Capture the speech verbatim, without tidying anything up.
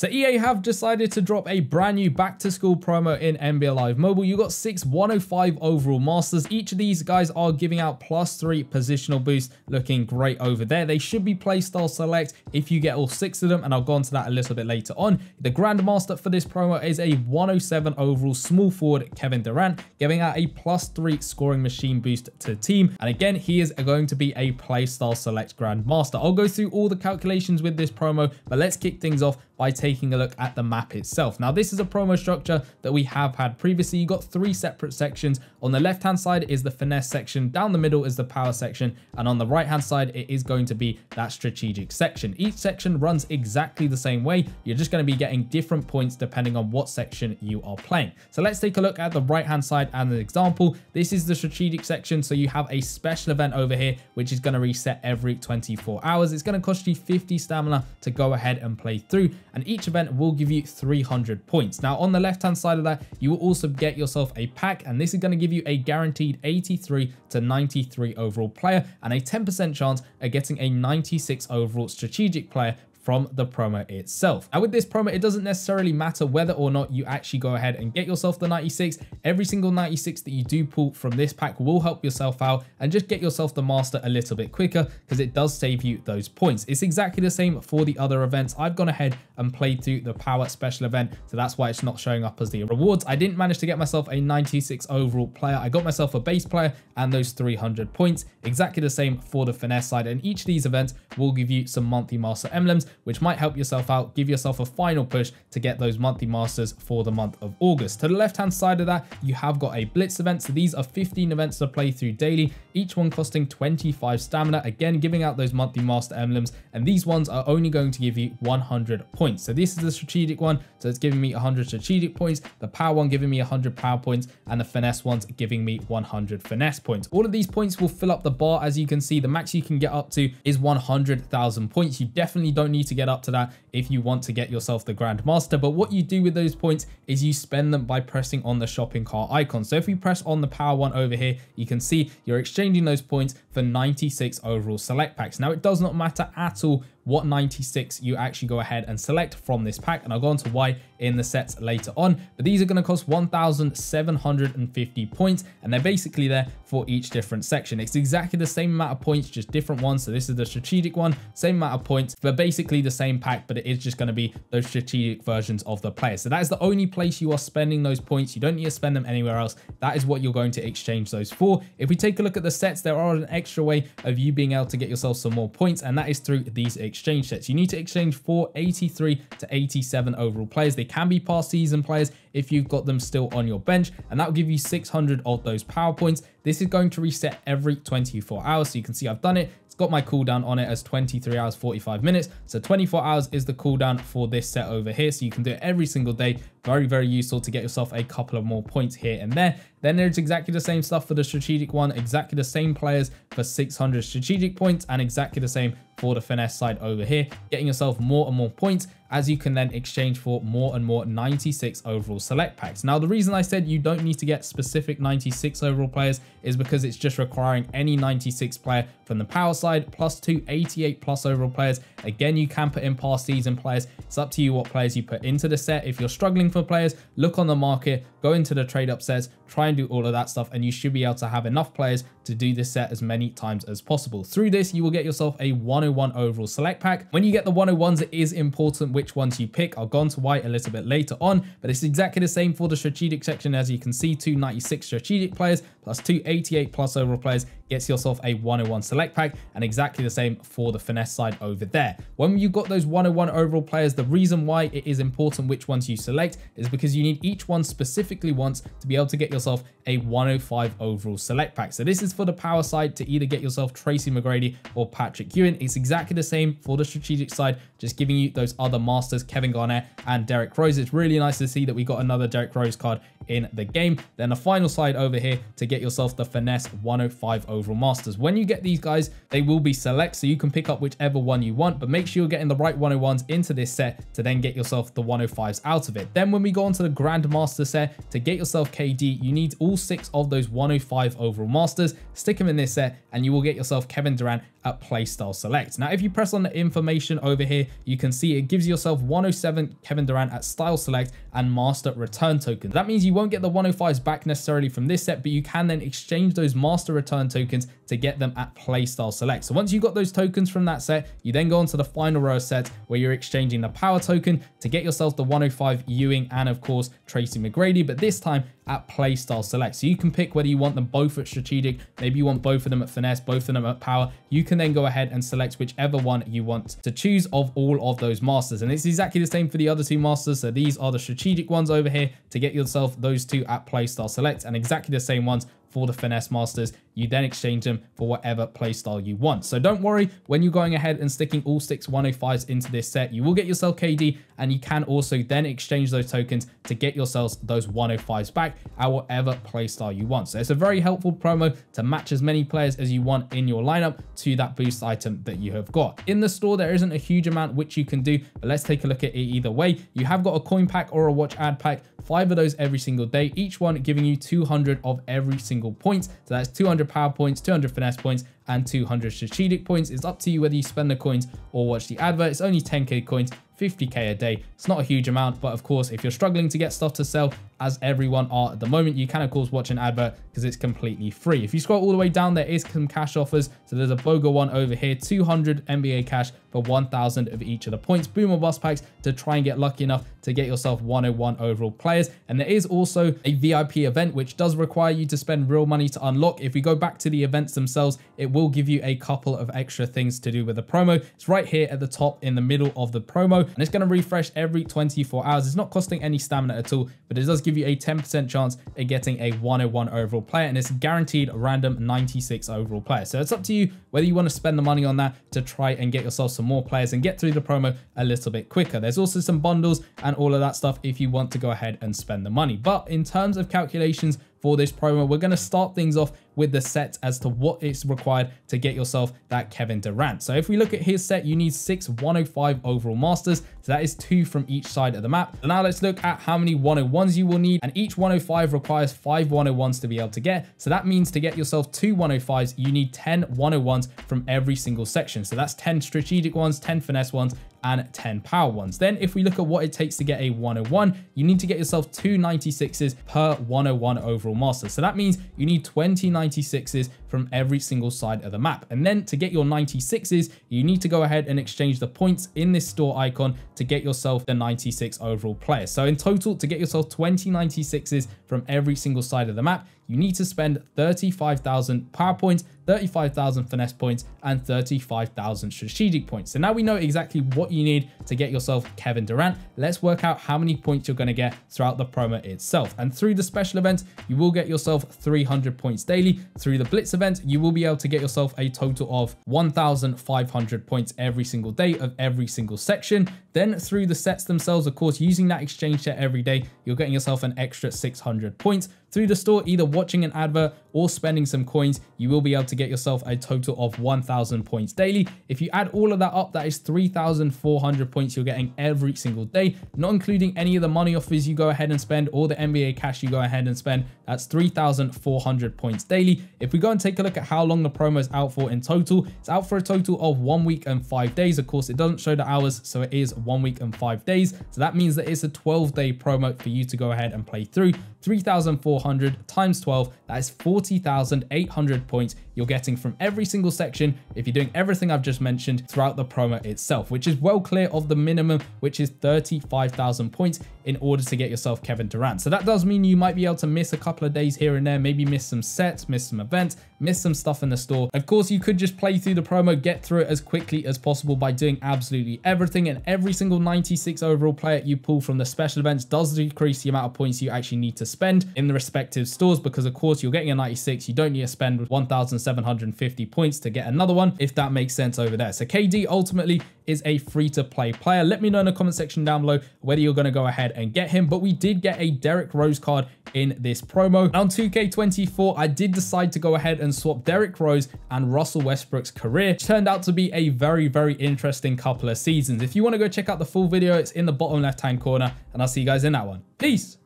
So E A have decided to drop a brand new back to school promo in N B A Live Mobile. You got six one oh five overall masters. Each of these guys are giving out plus three positional boosts, looking great over there. They should be playstyle select if you get all six of them, and I'll go on to that a little bit later on. The grandmaster for this promo is a one oh seven overall small forward Kevin Durant, giving out a plus three scoring machine boost to the team. And again, he is going to be a playstyle select grandmaster. I'll go through all the calculations with this promo, but let's kick things off by taking a look at the map itself. Now, this is a promo structure that we have had previously. You got three separate sections. On the left-hand side is the finesse section, down the middle is the power section, and on the right-hand side, it is going to be that strategic section. Each section runs exactly the same way. You're just going to be getting different points depending on what section you are playing. So let's take a look at the right-hand side and an example. This is the strategic section, so you have a special event over here, which is going to reset every twenty-four hours. It's going to cost you fifty stamina to go ahead and play through, and each event will give you three hundred points. Now, on the left-hand side of that, you will also get yourself a pack, and this is going to give you a guaranteed eighty-three to ninety-three overall player and a ten percent chance at getting a ninety-six overall strategic player from the promo itself. And with this promo, it doesn't necessarily matter whether or not you actually go ahead and get yourself the ninety-six. Every single ninety-six that you do pull from this pack will help yourself out and just get yourself the master a little bit quicker, because it does save you those points. It's exactly the same for the other events. I've gone ahead and played through the power special event, so that's why it's not showing up as the rewards. I didn't manage to get myself a ninety-six overall player. I got myself a base player and those three hundred points. Exactly the same for the finesse side, and each of these events will give you some monthly master emblems, which might help yourself out, give yourself a final push to get those monthly masters for the month of August. To the left-hand side of that, you have got a blitz event. So these are fifteen events to play through daily, each one costing twenty-five stamina, again, giving out those monthly master emblems. And these ones are only going to give you one hundred points. So this is the strategic one. So it's giving me one hundred strategic points, the power one giving me one hundred power points, and the finesse one's giving me one hundred finesse points. All of these points will fill up the bar. As you can see, the max you can get up to is one hundred thousand points. You definitely don't need to get up to that if you want to get yourself the grandmaster. But what you do with those points is you spend them by pressing on the shopping cart icon. So if you press on the power one over here, you can see you're exchanging those points for ninety-six overall select packs. Now, it does not matter at all what ninety-six you actually go ahead and select from this pack, and I'll go on to why in the sets later on, but these are going to cost one thousand seven hundred fifty points, and they're basically there for each different section. It's exactly the same amount of points, just different ones. So this is the strategic one, same amount of points, but basically the same pack, but it is just going to be those strategic versions of the players. So that is the only place you are spending those points. You don't need to spend them anywhere else. That is what you're going to exchange those for. If we take a look at the sets, there are an extra way of you being able to get yourself some more points, and that is through these exchange sets. You need to exchange for eighty-three to eighty-seven overall players. They can be past season players if you've got them still on your bench, and that will give you six hundred of those power points. This is going to reset every twenty-four hours. So you can see I've done it. It's got my cooldown on it as twenty-three hours, forty-five minutes. So twenty-four hours is the cooldown for this set over here. So you can do it every single day. Very, very useful to get yourself a couple of more points here and there. Then there's exactly the same stuff for the strategic one, exactly the same players for six hundred strategic points, and exactly the same for the finesse side over here, getting yourself more and more points, as you can then exchange for more and more ninety-six overall select packs. Now, the reason I said you don't need to get specific ninety-six overall players is because it's just requiring any ninety-six player from the power side, plus two eighty-eight plus overall players. Again, you can put in past season players. It's up to you what players you put into the set. If you're struggling for players, look on the market, go into the trade up sets, try and do all of that stuff, and you should be able to have enough players to do this set as many times as possible. Through this, you will get yourself a one oh one overall select pack. When you get the one oh ones, it is important which ones you pick. I'll go on to why a little bit later on, but it's exactly the same for the strategic section. As you can see, two ninety-six strategic players plus two eighty-eight plus overall players gets yourself a one oh one select pack, and exactly the same for the finesse side over there. When you got those one oh one overall players, the reason why it is important which ones you select is because you need each one specifically once to be able to get yourself a one oh five overall select pack. So this is for the power side to either get yourself Tracy McGrady or Patrick Ewing. It's exactly the same for the strategic side, just giving you those other masters, Kevin Garnett and Derek Rose. It's really nice to see that we got another Derek Rose card in the game. Then the final side over here to get yourself the finesse one oh five overall masters. When you get these guys, they will be select, so you can pick up whichever one you want, but make sure you're getting the right one oh ones into this set to then get yourself the one oh fives out of it. Then when we go on to the grandmaster set, to get yourself K D, you need all six of those one oh five overall masters. Stick them in this set and you will get yourself Kevin Durant at playstyle select. Now, if you press on the information over here, you can see it gives yourself one oh seven Kevin Durant at style select and master return tokens. That means you won't get the one oh fives back necessarily from this set, but you can then exchange those master return tokens to get them at playstyle select. So once you got those tokens from that set, you then go on to the final row set where you're exchanging the power token to get yourself the one oh five Ewing and of course Tracy McGrady, but this time at playstyle select. So you can pick whether you want them both at strategic, maybe you want both of them at finesse, both of them at power. You can then go ahead and select whichever one you want to choose of all of those masters. And it's exactly the same for the other two masters. So these are the strategic ones over here to get yourself those two at playstyle select, and exactly the same ones for the finesse masters. You then exchange them for whatever playstyle you want. So don't worry, when you're going ahead and sticking all six one oh fives into this set, you will get yourself K D, and you can also then exchange those tokens to get yourselves those one oh fives back at whatever playstyle you want. So it's a very helpful promo to match as many players as you want in your lineup to that boost item that you have got. In the store, there isn't a huge amount which you can do, but let's take a look at it either way. You have got a coin pack or a watch ad pack, five of those every single day, each one giving you two hundred of every single point. So that's two hundred power points, two hundred finesse points, and two hundred strategic points. It's up to you whether you spend the coins or watch the advert. It's only ten K coins, fifty K a day. It's not a huge amount, but of course, if you're struggling to get stuff to sell, as everyone are at the moment, you can of course watch an advert because it's completely free. If you scroll all the way down, there is some cash offers. So there's a BOGO one over here, two hundred N B A cash for one thousand of each of the points. Boom or bust packs to try and get lucky enough to get yourself one oh one overall players. And there is also a V I P event, which does require you to spend real money to unlock. If we go back to the events themselves, it will give you a couple of extra things to do with the promo. It's right here at the top in the middle of the promo, and it's going to refresh every twenty-four hours. It's not costing any stamina at all, but it does give you a ten percent chance at getting a one oh one overall player, and it's guaranteed random ninety-six overall player. So it's up to you whether you want to spend the money on that to try and get yourself some more players and get through the promo a little bit quicker. There's also some bundles and all of that stuff if you want to go ahead and spend the money. But in terms of calculations for this promo, we're going to start things off with the sets as to what is required to get yourself that Kevin Durant. So if we look at his set, you need six one oh five overall masters. So that is two from each side of the map. So now let's look at how many one oh ones you will need. And each one oh five requires five one oh ones to be able to get. So that means to get yourself two one oh fives, you need ten one oh ones from every single section. So that's ten strategic ones, ten finesse ones, and ten power ones. Then if we look at what it takes to get a one oh one, you need to get yourself two ninety-sixes per one oh one overall master. So that means you need twenty ninety-sixes from every single side of the map. And then to get your ninety-sixes, you need to go ahead and exchange the points in this store icon to get yourself the ninety-six overall player. So in total, to get yourself twenty ninety-sixes from every single side of the map, you need to spend thirty-five thousand power points, thirty-five thousand finesse points, and thirty-five thousand strategic points. So now we know exactly what you need to get yourself Kevin Durant. Let's work out how many points you're going to get throughout the promo itself. And through the special events, you will get yourself three hundred points daily. Through the Blitz event, you will be able to get yourself a total of one thousand five hundred points every single day of every single section. Then through the sets themselves, of course, using that exchange set every day, you're getting yourself an extra six hundred points. Through the store, either watching an advert or spending some coins, you will be able to get yourself a total of one thousand points daily. If you add all of that up, that is three thousand four hundred points you're getting every single day, not including any of the money offers you go ahead and spend or the N B A cash you go ahead and spend. That's three thousand four hundred points daily. If we go and take a look at how long the promo is out for in total, it's out for a total of one week and five days. Of course, it doesn't show the hours, so it is one week and five days. So that means that it's a twelve day promo for you to go ahead and play through. three thousand four hundred times twelve, that is forty thousand eight hundred points you're getting from every single section if you're doing everything I've just mentioned throughout the promo itself, which is well clear of the minimum, which is thirty-five thousand points in order to get yourself Kevin Durant. So that does mean you might be able to miss a couple of days here and there, maybe miss some sets, miss some events, miss some stuff in the store. Of course, you could just play through the promo, get through it as quickly as possible by doing absolutely everything, and every single ninety-six overall player you pull from the special events does decrease the amount of points you actually need to spend in the respective stores, because of course you're getting a ninety-six, you don't need to spend one thousand seven hundred fifty points to get another one, if that makes sense over there. So K D ultimately is a free-to-play player. Let me know in the comment section down below whether you're going to go ahead and get him, but we did get a Derek Rose card in this promo. And on two K twenty-four, I did decide to go ahead and swap Derek Rose and Russell Westbrook's career. It turned out to be a very, very interesting couple of seasons. If you want to go check out the full video, it's in the bottom left-hand corner, and I'll see you guys in that one. Peace!